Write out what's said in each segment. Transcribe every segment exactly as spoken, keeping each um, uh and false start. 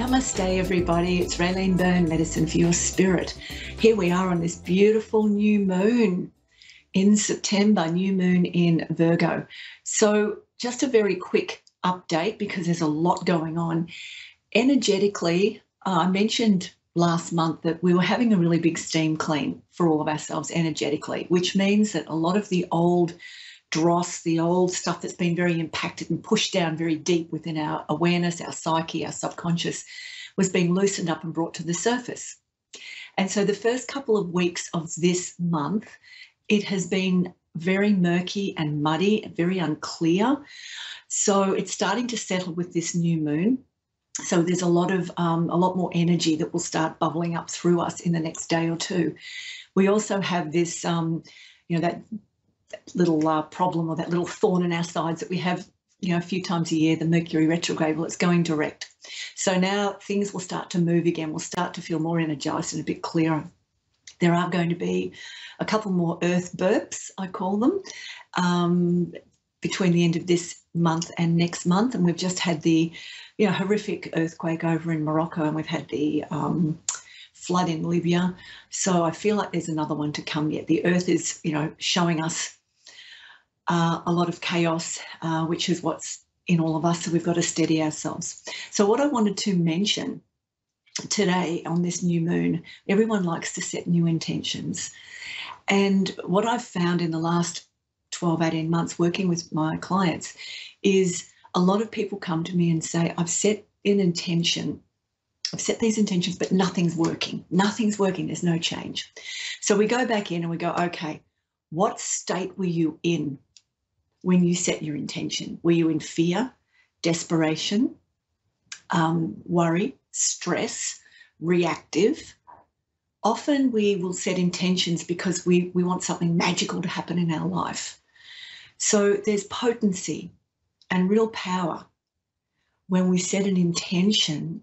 Namaste everybody, it's Raelene Byrne, Medicine for Your Spirit. Here we are on this beautiful new moon in September, new moon in Virgo. So just a very quick update because there's a lot going on. Energetically, uh, I mentioned last month that we were having a really big steam clean for all of ourselves energetically, which means that a lot of the old dross, the old stuff that's been very impacted and pushed down very deep within our awareness, our psyche, our subconscious, was being loosened up and brought to the surface. And so the first couple of weeks of this month, it has been very murky and muddy, very unclear. So it's starting to settle with this new moon. So there's a lot of um, a lot more energy that will start bubbling up through us in the next day or two. We also have this, um, you know, that little uh, problem or that little thorn in our sides that we have, you know, a few times a year, the Mercury retrograde. Well, it's going direct. So now things will start to move again. We'll start to feel more energized and a bit clearer. There are going to be a couple more earth burps, I call them, um, between the end of this month and next month. And we've just had the, you know, horrific earthquake over in Morocco, and we've had the um, flood in Libya. So I feel like there's another one to come yet. The earth is, you know, showing us uh, a lot of chaos, uh, which is what's in all of us. So we've got to steady ourselves. So what I wanted to mention today on this new moon, everyone likes to set new intentions. And what I've found in the last twelve, eighteen months working with my clients is a lot of people come to me and say, I've set an intention, I've set these intentions, but nothing's working. Nothing's working. There's no change. So we go back in and we go, okay, what state were you in when you set your intention? Were you in fear, desperation, um, worry, stress, reactive? Often we will set intentions because we, we want something magical to happen in our life. So there's potency and real power when we set an intention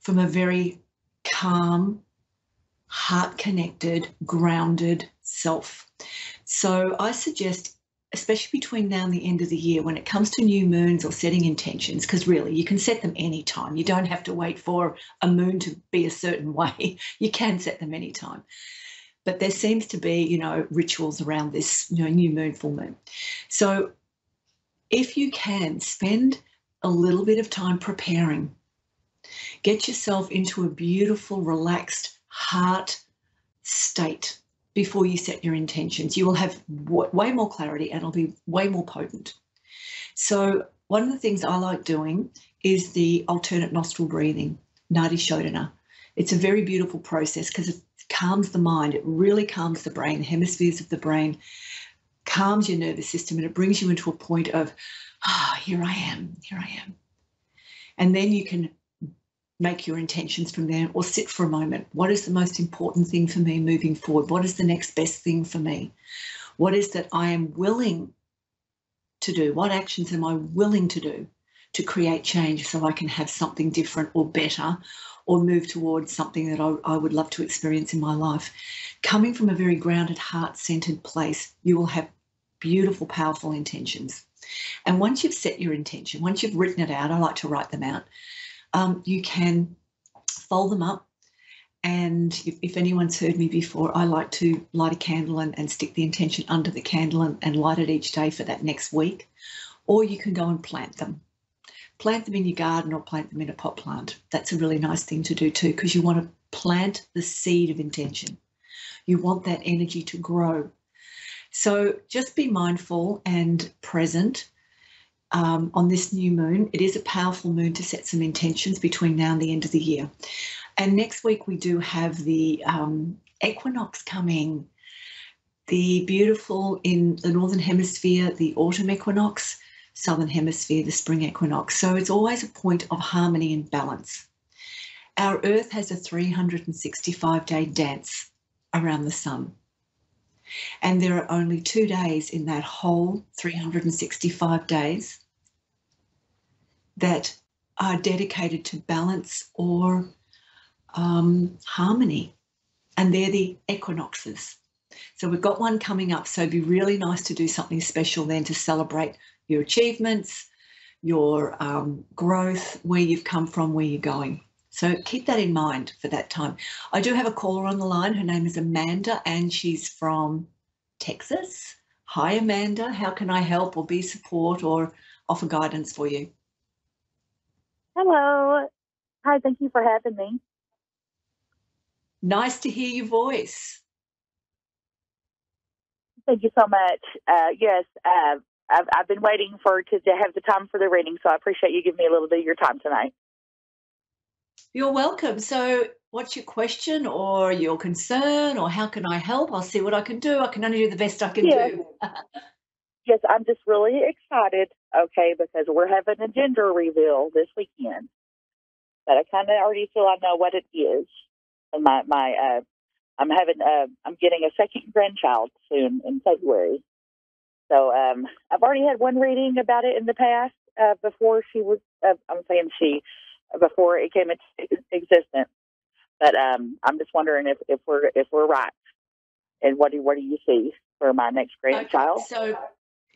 from a very calm, heart-connected, grounded self. So I suggest, especially between now and the end of the year, when it comes to new moons or setting intentions, because really you can set them anytime. You don't have to wait for a moon to be a certain way. You can set them anytime. But there seems to be, you know, rituals around this, you know, new moon, full moon. So if you can, spend a little bit of time preparing. Get yourself into a beautiful, relaxed heart state before you set your intentions. You will have way more clarity and it'll be way more potent. So one of the things I like doing is the alternate nostril breathing, Nadi Shodhana. It's a very beautiful process because it calms the mind. It really calms the brain, the hemispheres of the brain, calms your nervous system, and it brings you into a point of, ah, oh, here I am, here I am. And then you can make your intentions from there, or sit for a moment. What is the most important thing for me moving forward? What is the next best thing for me? What is that I am willing to do? What actions am I willing to do to create change so I can have something different or better, or move towards something that I, I would love to experience in my life? Coming from a very grounded, heart-centered place, you will have beautiful, powerful intentions. And once you've set your intention, once you've written it out, I like to write them out, Um, you can fold them up, and if, if anyone's heard me before, I like to light a candle and, and stick the intention under the candle and, and light it each day for that next week. Or you can go and plant them. Plant them in your garden or plant them in a pot plant. That's a really nice thing to do too, because you want to plant the seed of intention. You want that energy to grow. So just be mindful and present. Um, on this new moon, it is a powerful moon to set some intentions between now and the end of the year. And next week we do have the um, equinox coming, the beautiful in the northern hemisphere, the autumn equinox, southern hemisphere, the spring equinox. So it's always a point of harmony and balance. Our Earth has a three hundred sixty-five day dance around the sun. And there are only two days in that whole three hundred sixty-five days that are dedicated to balance or um, harmony, and they're the equinoxes. So we've got one coming up, so it'd be really nice to do something special then to celebrate your achievements, your um, growth, where you've come from, where you're going. So keep that in mind for that time. I do have a caller on the line. Her name is Amanda and she's from Texas. Hi, Amanda. How can I help or be support or offer guidance for you? Hello. Hi, thank you for having me. Nice to hear your voice. Thank you so much. Uh, yes, uh, I've, I've been waiting for to, to have the time for the reading, so I appreciate you giving me a little bit of your time tonight. You're welcome. So what's your question or your concern or how can I help? I'll see what I can do. I can only do the best I can yes. do. Yes, I'm just really excited, okay, because we're having a gender reveal this weekend. But I kind of already feel I know what it is. And my, my, uh, I'm having, uh, I'm getting a second grandchild soon in February. So um, I've already had one reading about it in the past uh, before she was, uh, I'm saying she, before it came into existence. But um, I'm just wondering if, if we're if we're right, and what do what do you see for my next grandchild? Okay, so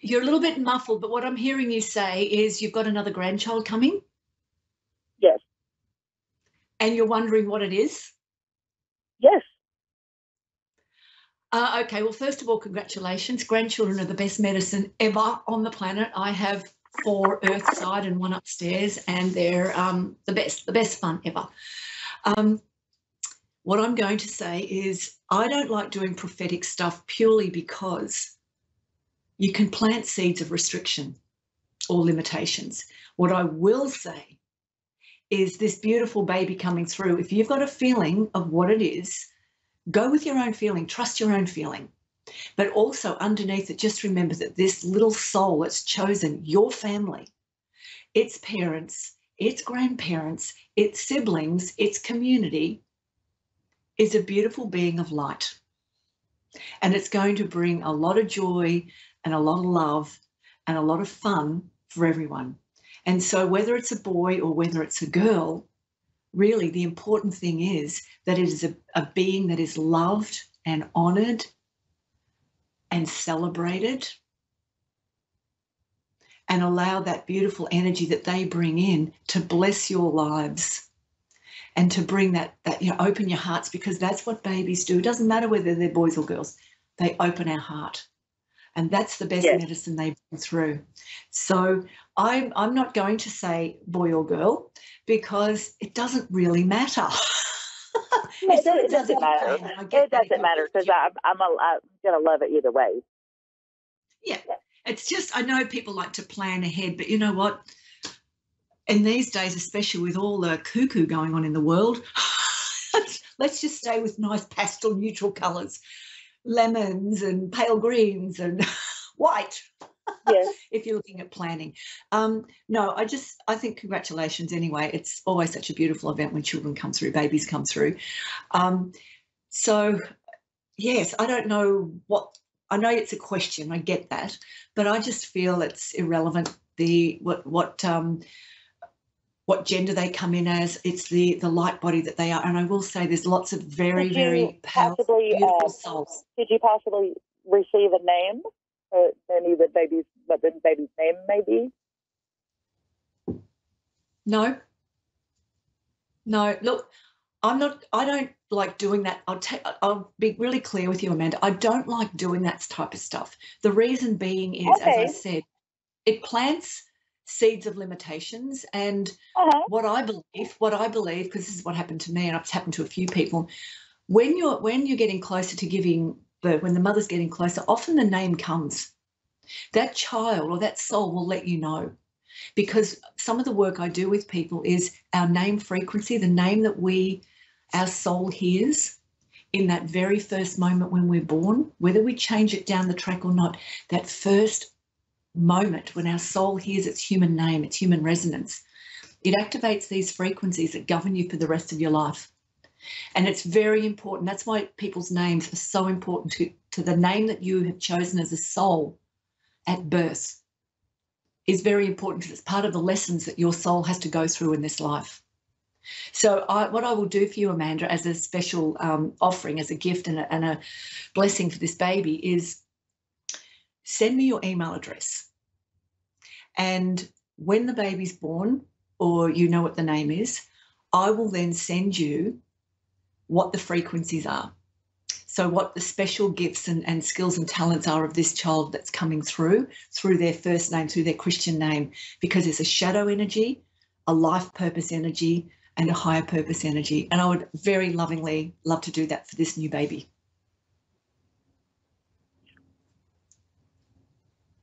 you're a little bit muffled, but what I'm hearing you say is you've got another grandchild coming. Yes. And you're wondering what it is. Yes. Uh, okay. Well, first of all, congratulations. Grandchildren are the best medicine ever on the planet. I have four earthside and one upstairs, and they're um, the best, the best fun ever. Um, what I'm going to say is I don't like doing prophetic stuff purely because you can plant seeds of restriction or limitations. What I will say is this beautiful baby coming through, if you've got a feeling of what it is, go with your own feeling, trust your own feeling. But also underneath it, just remember that this little soul that's chosen your family, its parents, its grandparents, its siblings, its community is a beautiful being of light. And it's going to bring a lot of joy and a lot of love and a lot of fun for everyone. And so whether it's a boy or whether it's a girl, really the important thing is that it is a, a being that is loved and honored and celebrated, and allow that beautiful energy that they bring in to bless your lives and to bring that, that, you know, open your hearts, because that's what babies do. It doesn't matter whether they're boys or girls, they open our heart. And that's the best yes. medicine they bring through. So I'm, I'm not going to say boy or girl because it doesn't really matter. It doesn't, it doesn't matter. It doesn't matter because I'm, I'm, I'm going to love it either way. Yeah. It's just, I know people like to plan ahead, but you know what? In these days, especially with all the cuckoo going on in the world, let's just stay with nice pastel neutral colours, lemons and pale greens and white. Yes. If you're looking at planning. Um, no, I just, I think congratulations anyway. It's always such a beautiful event when children come through, babies come through. Um, so, yes, I don't know what, I know it's a question, I get that, but I just feel it's irrelevant the what what um, what gender they come in as. It's the the light body that they are, and I will say there's lots of very very powerful possibly, beautiful uh, souls. Could you possibly receive a name? Or any that baby's what the baby's name may be? No. No. Look, I'm not. I don't. like doing that, I'll, I'll be really clear with you, Amanda. I don't like doing that type of stuff. The reason being is, okay. as I said, it plants seeds of limitations. And uh-huh. what I believe, what I believe, because this is what happened to me, and it's happened to a few people, when you're when you're getting closer to giving birth, when the mother's getting closer, often the name comes. That child or that soul will let you know. Because some of the work I do with people is our name frequency, the name that we our soul hears in that very first moment when we're born, whether we change it down the track or not, that first moment when our soul hears its human name, its human resonance, it activates these frequencies that govern you for the rest of your life. And it's very important. That's why people's names are so important to, to the name that you have chosen as a soul at birth is very important because it's part of the lessons that your soul has to go through in this life. So I, what I will do for you, Amanda, as a special um, offering, as a gift and a, and a blessing for this baby is send me your email address. And when the baby's born, or you know what the name is, I will then send you what the frequencies are. So what the special gifts and, and skills and talents are of this child that's coming through, through their first name, through their Christian name, because there's a shadow energy, a life purpose energy, and a higher purpose energy. And I would very lovingly love to do that for this new baby.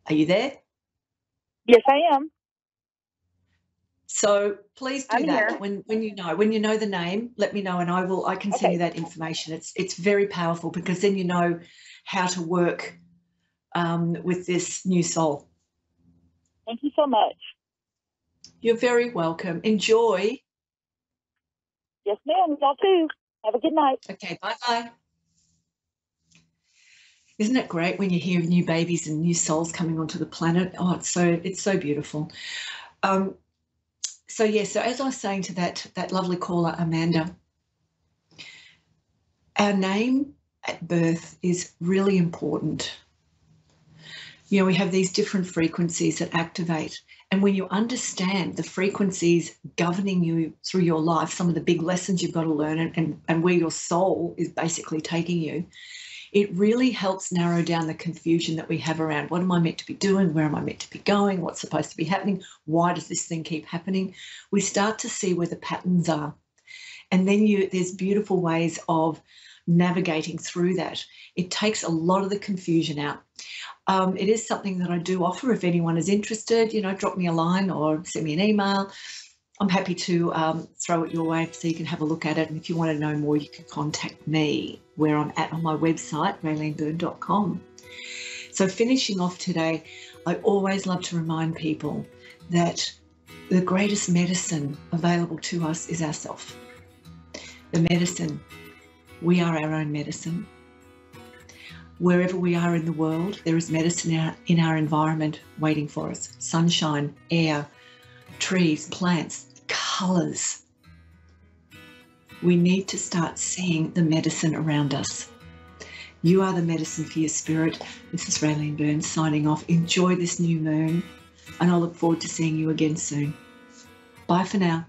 Are you there? Yes, I am. So please do I'm that here. when when you know when you know the name, let me know, and I will I can okay. send you that information. It's it's very powerful, because then you know how to work um, with this new soul. Thank you so much. You're very welcome. Enjoy. Yes, ma'am. Y'all too. Have a good night. Okay. Bye bye. Isn't it great when you hear new babies and new souls coming onto the planet? Oh, it's so it's so beautiful. Um, so yeah, so as I was saying to that that lovely caller, Amanda, our name at birth is really important. You know, we have these different frequencies that activate, and when you understand the frequencies governing you through your life, some of the big lessons you've got to learn, and, and, and where your soul is basically taking you, it really helps narrow down the confusion that we have around what am I meant to be doing, where am I meant to be going, what's supposed to be happening, why does this thing keep happening? We start to see where the patterns are. And then you, there's beautiful ways of navigating through that. It takes a lot of the confusion out. Um, it is something that I do offer. If anyone is interested, you know, drop me a line or send me an email. I'm happy to um, throw it your way so you can have a look at it. And if you want to know more, you can contact me where I'm at on my website, Raelene Byrne dot com. So finishing off today, I always love to remind people that the greatest medicine available to us is ourself. The medicine, we are our own medicine. Wherever we are in the world, there is medicine in our, in our environment waiting for us. Sunshine, air, trees, plants, colours. We need to start seeing the medicine around us. You are the medicine for your spirit. This is Raelene Byrne signing off. Enjoy this new moon, and I look forward to seeing you again soon. Bye for now.